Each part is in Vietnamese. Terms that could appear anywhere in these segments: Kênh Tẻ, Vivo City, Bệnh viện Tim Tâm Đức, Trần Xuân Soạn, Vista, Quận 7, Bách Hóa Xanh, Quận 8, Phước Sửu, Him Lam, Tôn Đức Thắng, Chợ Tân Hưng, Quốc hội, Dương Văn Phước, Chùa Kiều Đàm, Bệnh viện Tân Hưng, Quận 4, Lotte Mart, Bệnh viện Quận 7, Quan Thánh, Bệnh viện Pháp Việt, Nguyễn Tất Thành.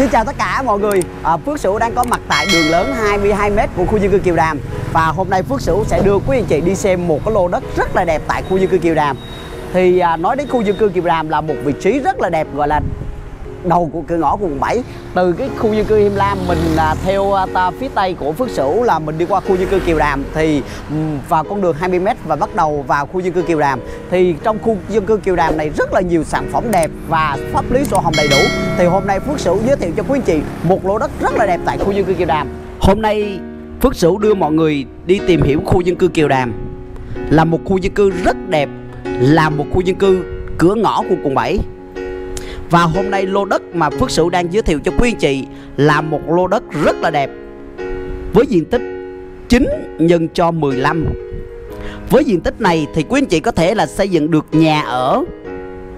Xin chào tất cả mọi người. Phước Sửu đang có mặt tại đường lớn 22m của khu dân cư Kiều Đàm. Và hôm nay Phước Sửu sẽ đưa quý anh chị đi xem một cái lô đất rất là đẹp tại khu dân cư Kiều Đàm. Thì nói đến khu dân cư Kiều Đàm là một vị trí rất là đẹp, gọi là đầu của cửa ngõ của quận 7. Từ cái khu dân cư Him Lam mình theo phía tây của Phước Sửu là mình đi qua khu dân cư Kiều Đàm, thì vào con đường 20m và bắt đầu vào khu dân cư Kiều Đàm. Thì trong khu dân cư Kiều Đàm này rất là nhiều sản phẩm đẹp và pháp lý sổ hồng đầy đủ. Thì hôm nay Phước Sửu giới thiệu cho quý anh chị một lô đất rất là đẹp tại khu dân cư Kiều Đàm. Hôm nay Phước Sửu đưa mọi người đi tìm hiểu khu dân cư Kiều Đàm. Là một khu dân cư rất đẹp, là một khu dân cư cửa ngõ của quận 7. Và hôm nay lô đất mà Phước Sửu đang giới thiệu cho quý anh chị là một lô đất rất là đẹp, với diện tích 9 nhân cho 15. Với diện tích này thì quý anh chị có thể là xây dựng được nhà ở,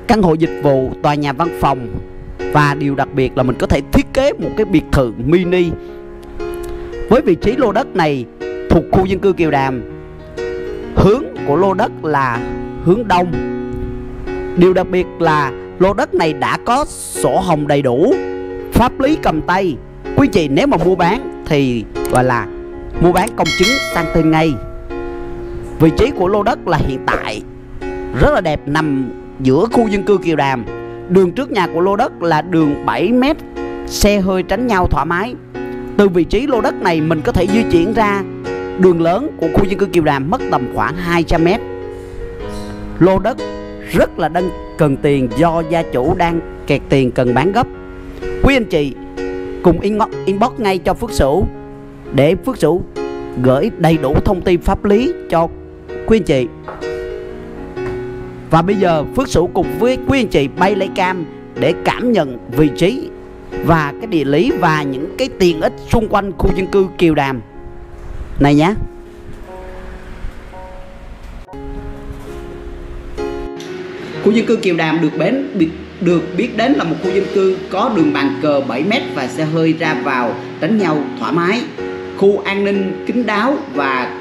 căn hộ dịch vụ, tòa nhà văn phòng. Và điều đặc biệt là mình có thể thiết kế một cái biệt thự mini. Với vị trí lô đất này thuộc khu dân cư Kiều Đàm, hướng của lô đất là hướng đông. Điều đặc biệt là lô đất này đã có sổ hồng đầy đủ, pháp lý cầm tay. Quý chị nếu mà mua bán thì gọi là mua bán công chứng sang tên ngay. Vị trí của lô đất là hiện tại rất là đẹp, nằm giữa khu dân cư Kiều Đàm. Đường trước nhà của lô đất là đường 7m, xe hơi tránh nhau thoải mái. Từ vị trí lô đất này mình có thể di chuyển ra đường lớn của khu dân cư Kiều Đàm mất tầm khoảng 200m. Lô đất rất là đang cần tiền, do gia chủ đang kẹt tiền cần bán gấp. Quý anh chị cùng inbox ngay cho Phước Sửu để Phước Sửu gửi đầy đủ thông tin pháp lý cho quý anh chị. Và bây giờ Phước Sửu cùng với quý anh chị bay lấy cam để cảm nhận vị trí và cái địa lý và những cái tiện ích xung quanh khu dân cư Kiều Đàm này nhé. Khu dân cư Kiều Đàm được biết đến là một khu dân cư có đường bàn cờ 7m và xe hơi ra vào tránh nhau thoải mái. Khu an ninh kín đáo và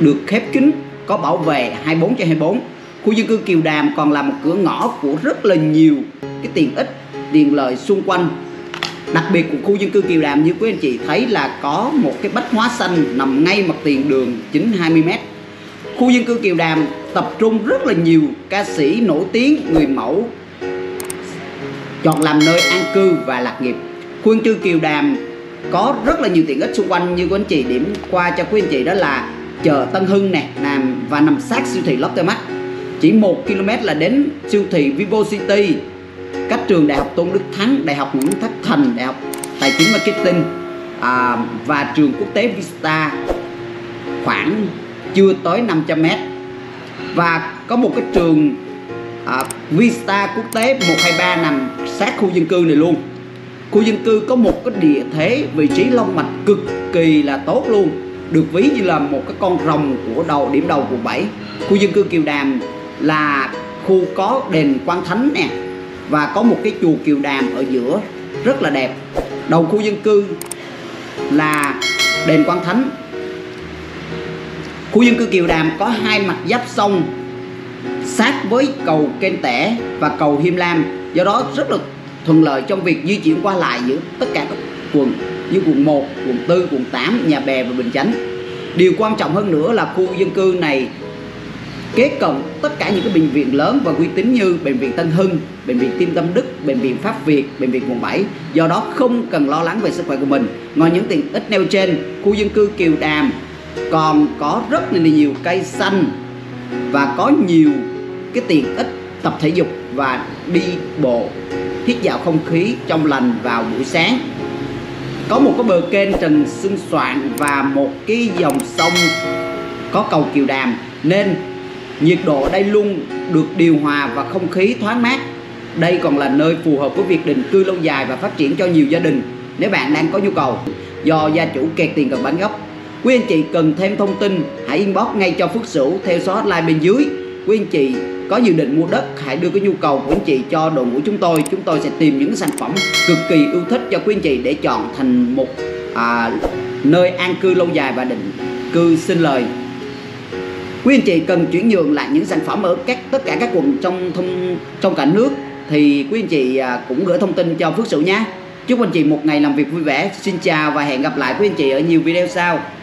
được khép kín, có bảo vệ 24/24. Khu dân cư Kiều Đàm còn là một cửa ngõ của rất là nhiều cái tiện ích, tiện lợi xung quanh. Đặc biệt của khu dân cư Kiều Đàm như quý anh chị thấy là có một cái Bách Hóa Xanh nằm ngay mặt tiền đường chính 20m. Khu dân cư Kiều Đàm tập trung rất là nhiều ca sĩ nổi tiếng, người mẫu chọn làm nơi an cư và lạc nghiệp. Khu dân cư Kiều Đàm có rất là nhiều tiện ích xung quanh, như quý anh chị điểm qua cho quý anh chị đó là chợ Tân Hưng nè, nằm sát siêu thị Lotte Mart. Chỉ 1 km là đến siêu thị Vivo City, các trường đại học Tôn Đức Thắng, đại học Nguyễn Tất Thành, đại học Tài chính Marketing và trường quốc tế Vista khoảng chưa tới 500m. Và có một cái trường Vista quốc tế 123 nằm sát khu dân cư này luôn. Khu dân cư có một cái địa thế vị trí long mạch cực kỳ là tốt luôn, được ví như là một cái con rồng của điểm đầu của 7. Khu dân cư Kiều Đàm là khu có đền Quan Thánh nè, và có một cái chùa Kiều Đàm ở giữa rất là đẹp. Đầu khu dân cư là đền Quan Thánh. Khu dân cư Kiều Đàm có 2 mặt giáp sông sát với cầu Kênh Tẻ và cầu Him Lam, do đó rất là thuận lợi trong việc di chuyển qua lại giữa tất cả các quận như quận 1, quận 4, quận 8, Nhà Bè và Bình Chánh. Điều quan trọng hơn nữa là khu dân cư này kế cận tất cả những cái bệnh viện lớn và uy tín như Bệnh viện Tân Hưng, Bệnh viện Tim Tâm Đức, Bệnh viện Pháp Việt, Bệnh viện Quận 7, do đó không cần lo lắng về sức khỏe của mình. Ngoài những tiện ích nêu trên, khu dân cư Kiều Đàm còn có rất là nhiều cây xanh và có nhiều cái tiện ích tập thể dục và đi bộ, hít dạo không khí trong lành vào buổi sáng. Có một cái bờ kênh Trần Xuân Soạn và một cái dòng sông có cầu Kiều Đàm, nên nhiệt độ ở đây luôn được điều hòa và không khí thoáng mát. Đây còn là nơi phù hợp với việc định cư lâu dài và phát triển cho nhiều gia đình nếu bạn đang có nhu cầu, do gia chủ kẹt tiền cần bán gấp. Quý anh chị cần thêm thông tin hãy inbox ngay cho Phước Sửu theo số hotline bên dưới. Quý anh chị có dự định mua đất hãy đưa cái nhu cầu của anh chị cho đội ngũ chúng tôi. Chúng tôi sẽ tìm những sản phẩm cực kỳ ưu thích cho quý anh chị để chọn thành một nơi an cư lâu dài và định cư sinh lời. Quý anh chị cần chuyển nhượng lại những sản phẩm ở tất cả các quận trong cả nước thì quý anh chị cũng gửi thông tin cho Phước Sửu nhé. Chúc anh chị một ngày làm việc vui vẻ. Xin chào và hẹn gặp lại quý anh chị ở nhiều video sau.